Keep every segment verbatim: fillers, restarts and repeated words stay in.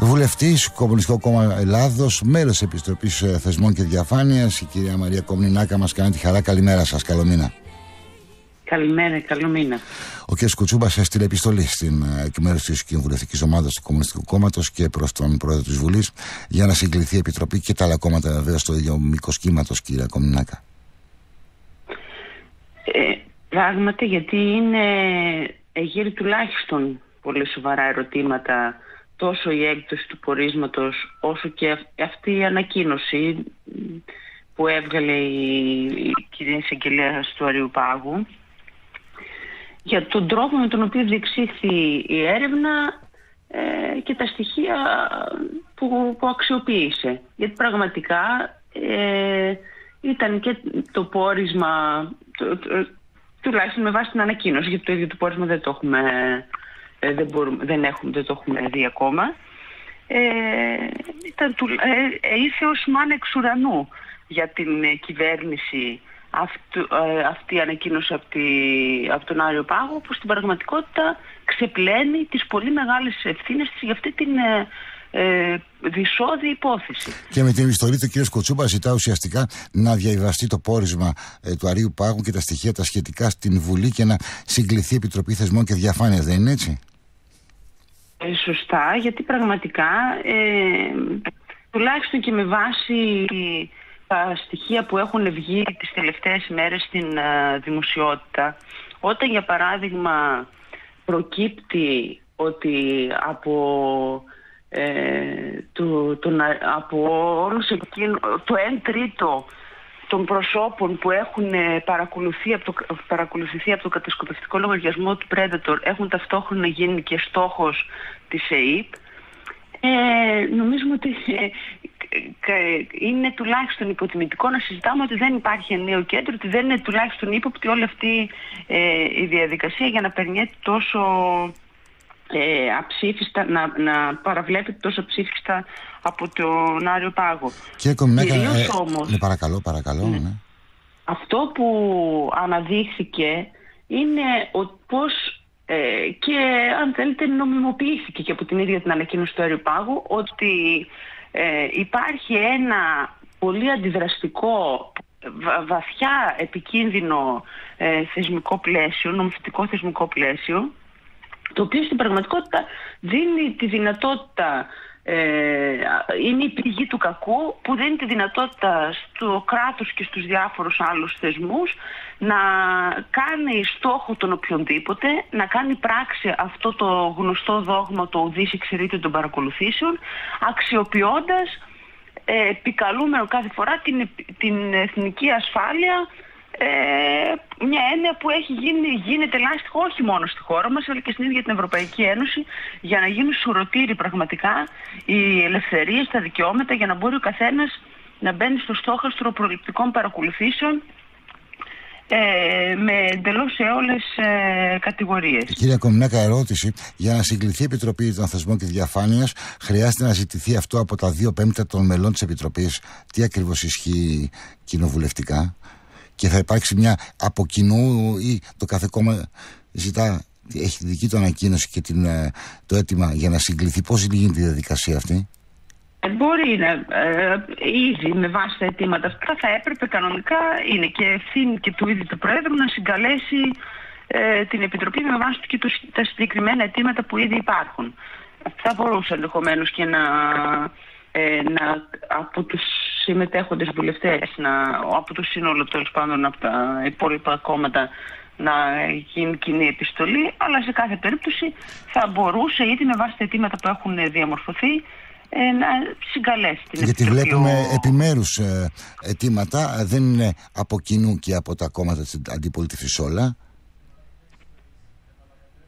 Βουλευτής, Κομμουνιστικό Κόμμα Ελλάδος, μέλος Επιστροπής Θεσμών και Διαφάνειας, η κυρία Μαρία Κομνηνάκα μας κάνει τη χαρά. Καλημέρα σας, καλό μήνα. Καλημέρα, καλό μήνα. Ο κ. Κουτσούμπας έστειλε επιστολή στην εκμετώπιση της Κοινοβουλευτικής Ομάδας του Κομμουνιστικού Κόμματος και προς τον πρόεδρο της Βουλής για να συγκληθεί η Επιτροπή και τα άλλα κόμματα, βεβαίως, στο ίδιο μήκος κύματος, κυρία Κομνηνάκα. Ε, πράγματι, γιατί είναι γύρω τουλάχιστον πολύ σοβαρά ερωτήματα. Τόσο η έκδοση του πορίσματος, όσο και αυτή η ανακοίνωση που έβγαλε η κυρία εισαγγελέα του Αρείου Πάγου για τον τρόπο με τον οποίο διεξήχθη η έρευνα ε, και τα στοιχεία που, που αξιοποίησε. Γιατί πραγματικά ε, ήταν και το πόρισμα, το, το, τουλάχιστον με βάση την ανακοίνωση, γιατί το ίδιο το πόρισμα δεν το έχουμε... Ε, δεν, μπορούμε, δεν, έχουμε, δεν το έχουμε δει ακόμα. Ε, ήταν του, ε, ε, ήρθε ως μάνα εξ ουρανού για την ε, κυβέρνηση αυτού, ε, αυτή η ανακοίνωση από τη, απ τον Άριο Πάγο, που στην πραγματικότητα ξεπλένει τις πολύ μεγάλες ευθύνες της για αυτή την ε, ε, δυσώδη υπόθεση. Και με την επιστολή του κ. Κοτσούμπα ζητά ουσιαστικά να διαβιβαστεί το πόρισμα ε, του Αρείου Πάγου και τα στοιχεία τα σχετικά στην Βουλή και να συγκληθεί η Επιτροπή Θεσμών και Διαφάνειας, δεν είναι έτσι? Ε, σωστά, γιατί πραγματικά ε, τουλάχιστον και με βάση τα στοιχεία που έχουν βγει τις τελευταίες μέρες στην ε, δημοσιότητα, όταν για παράδειγμα προκύπτει ότι από Ε, το, τον, από όλους εκείνους, το ένα τρίτο των προσώπων που έχουν παρακολουθεί από το, παρακολουθηθεί από το κατασκοπευτικό λογαριασμό του Predator έχουν ταυτόχρονα γίνει και στόχος της ΕΥΠ, ε, νομίζουμε ότι ε, είναι τουλάχιστον υποτιμητικό να συζητάμε ότι δεν υπάρχει νέο κέντρο, ότι δεν είναι τουλάχιστον ύποπτη όλη αυτή ε, η διαδικασία για να περνιέται τόσο Ε, αψήφιστα, να, να παραβλέπετε τόσο αψήφιστα από τον Άριο Πάγο. Κύριε Κομνηνάκα, ε, όμως, ναι, παρακαλώ, παρακαλώ. Ναι. Ναι. Αυτό που αναδείχθηκε είναι πως ε, και αν θέλετε νομιμοποιήθηκε και από την ίδια την ανακοίνωση του Άριου Πάγου ότι ε, υπάρχει ένα πολύ αντιδραστικό, βα, βαθιά επικίνδυνο ε, θεσμικό πλαίσιο, νομοθετικό θεσμικό πλαίσιο, το οποίο στην πραγματικότητα δίνει τη δυνατότητα, ε, είναι η πηγή του κακού που δίνει τη δυνατότητα στο κράτος και στους διάφορους άλλους θεσμούς να κάνει στόχο τον οποιονδήποτε, να κάνει πράξη αυτό το γνωστό δόγμα το ουδείς εξαιρείται των παρακολουθήσεων, αξιοποιώντας, ε, επικαλούμενο κάθε φορά την, την εθνική ασφάλεια, Ε, μια έννοια που έχει γίνει, γίνεται λάστιχο όχι μόνο στη χώρα μας αλλά και στην ίδια την Ευρωπαϊκή Ένωση, για να γίνουν σουρωτήροι πραγματικά οι ελευθερίες, τα δικαιώματα, για να μπορεί ο καθένας να μπαίνει στο στόχαστρο προληπτικών παρακολουθήσεων ε, με εντελώς αιόλες ε, κατηγορίες. Κυρία Κομνηνάκα, ερώτηση. Για να συγκληθεί η Επιτροπή των Θεσμών και Διαφάνειας χρειάζεται να ζητηθεί αυτό από τα δύο πέμπτα των μελών της Επιτροπής. Τι ακριβώς ισχύει κοινοβουλευτικά? Και θα υπάρξει μια από κοινού ή το κάθε κόμμα ζητά, έχει δική του ανακοίνωση και την, το αίτημα για να συγκληθεί? Πώς γίνεται η διαδικασία αυτή? Ε, μπορεί να, ε, ήδη με βάση τα αιτήματα αυτά θα έπρεπε κανονικά, είναι και ευθύνη και του ίδιου του Πρόεδρου να συγκαλέσει ε, την Επιτροπή με βάση και τους, τα συγκεκριμένα αιτήματα που ήδη υπάρχουν. Αυτά μπορούσαν ενδεχομένως και να... Ε, να, από τους συμμετέχοντες βουλευτές, να, από το σύνολο τέλος πάντων από τα υπόλοιπα κόμματα να γίνει κοινή επιστολή, αλλά σε κάθε περίπτωση θα μπορούσε ήδη με βάση τα αιτήματα που έχουν διαμορφωθεί ε, να συγκαλέσει την γιατί επιτροπή. Γιατί βλέπουμε ο... επιμέρους ε, αιτήματα, δεν είναι από κοινού και από τα κόμματα της αντιπολίτευσης όλα.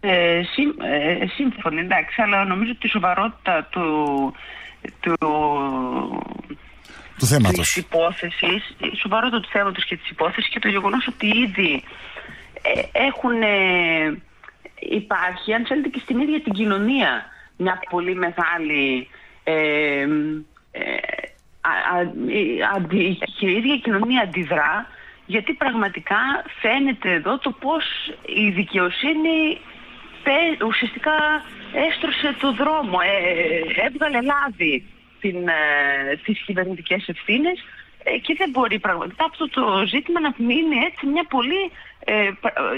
Ε, συ, ε, Σύμφωνοι, εντάξει, αλλά νομίζω ότι η σοβαρότητα του... του, του θέματος. Της υπόθεσης, η σοβαρότητα του θέματος και της υπόθεσης και το γεγονός ότι ήδη ε, έχουν ε, υπάρχει, αν θέλετε, και στην ίδια την κοινωνία μια πολύ μεγάλη ε, ε, α, α, αντι, και η ίδια κοινωνία αντιδρά, γιατί πραγματικά φαίνεται εδώ το πως η δικαιοσύνη ουσιαστικά έστρωσε το δρόμο, ε, έβγαλε λάδι την, ε, τις κυβερνητικές ευθύνες ε, και δεν μπορεί πραγματικά αυτό το ζήτημα να μείνει έτσι μια πολύ, ε,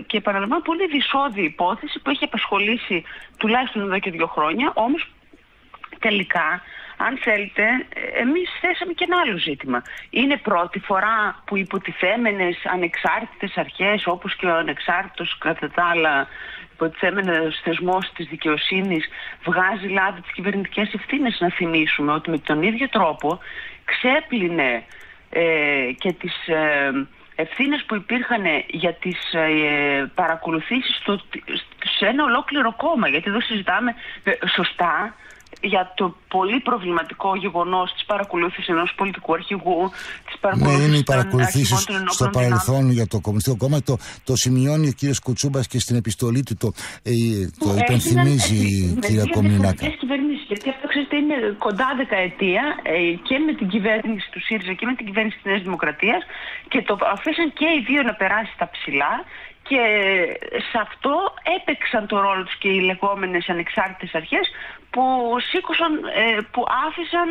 και επαναλαμβάνω, πολύ δυσώδη υπόθεση που έχει απασχολήσει τουλάχιστον εδώ και δύο χρόνια, όμως τελικά... Αν θέλετε, εμείς θέσαμε και ένα άλλο ζήτημα. Είναι πρώτη φορά που υποτιθέμενες ανεξάρτητες αρχές, όπως και ο ανεξάρτητος κατά τα άλλα υποτιθέμενος θεσμός της δικαιοσύνης, βγάζει λάδι τις κυβερνητικές ευθύνες. Να θυμίσουμε ότι με τον ίδιο τρόπο ξέπλυνε ε, και τις ε, ευθύνες που υπήρχαν για τις ε, παρακολουθήσεις στο, σε ένα ολόκληρο κόμμα. Γιατί εδώ συζητάμε ε, σωστά για το πολύ προβληματικό γεγονός της παρακολούθησης ενός πολιτικού αρχηγού, της παρακολούθησης, ναι, είναι παρακολουθήσεις των στο παρελθόν δυνάμων για το Κομμουνιστικό Κόμμα. Το, το σημειώνει ο κύριος Κουτσούμπας και στην επιστολή του, το, ε, το υπενθυμίζει η κυρία Κομνηνάκα. Γιατί αυτό, ξέρετε, είναι κοντά δεκαετία ε, και με την κυβέρνηση του ΣΥΡΙΖΑ και με την κυβέρνηση της Νέας Δημοκρατίας, και το αφήσαν και οι δύο να περάσει τα ψηλά. Και σε αυτό έπαιξαν το ρόλο τους και οι λεγόμενες ανεξάρτητες αρχές που σήκωσαν, που άφησαν,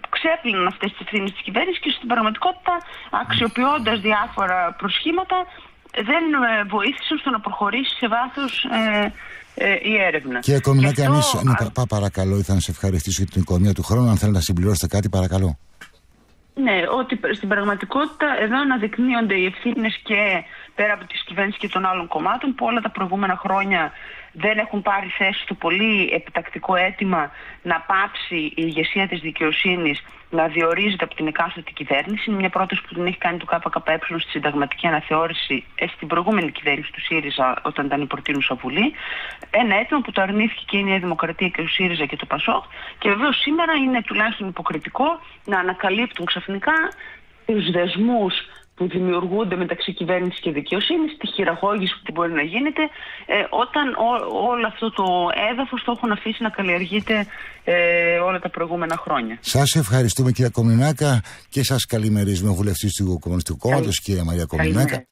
που ξέπλυναν αυτές τις ευθύνες της κυβέρνησης και στην πραγματικότητα, αξιοποιώντας διάφορα προσχήματα, δεν βοήθησαν στο να προχωρήσει σε βάθος ε, ε, η έρευνα. Κύριε Κομνηνάκα, εμείς, ναι, πα, παρακαλώ, ήθελα να σε ευχαριστήσω για την οικονομία του χρόνου. Αν θέλετε να συμπληρώσετε κάτι, παρακαλώ. Ναι, ότι στην πραγματικότητα εδώ αναδεικνύονται οι ευθύνες και πέρα από τις κυβέρνησης και των άλλων κομμάτων, που όλα τα προηγούμενα χρόνια δεν έχουν πάρει θέση στο πολύ επιτακτικό αίτημα να πάψει η ηγεσία της δικαιοσύνης να διορίζεται από την εκάστοτε κυβέρνηση. Είναι μια πρόταση που την έχει κάνει το ΚΚΕ στη συνταγματική αναθεώρηση στην προηγούμενη κυβέρνηση του ΣΥΡΙΖΑ, όταν ήταν η προτείνουσα Βουλή. Ένα αίτημα που το αρνήθηκε και η Νέα Δημοκρατία και ο ΣΥΡΙΖΑ και το ΠΑΣΟΚ. Και βεβαίως σήμερα είναι τουλάχιστον υποκριτικό να ανακαλύπτουν ξαφνικά τους δεσμούς που δημιουργούνται μεταξύ κυβέρνησης και δικαιοσύνης, τη χειραγώγηση που μπορεί να γίνεται, ε, όταν ό, όλο αυτό το έδαφος το έχουν αφήσει να καλλιεργείται ε, όλα τα προηγούμενα χρόνια. Σας ευχαριστούμε, κυρία Κομνηνάκα, και σας καλημερίζουμε, ο βουλευτής του Κομμουνιστικού Κόμματος, κυρία Μαρία Κομνηνάκα.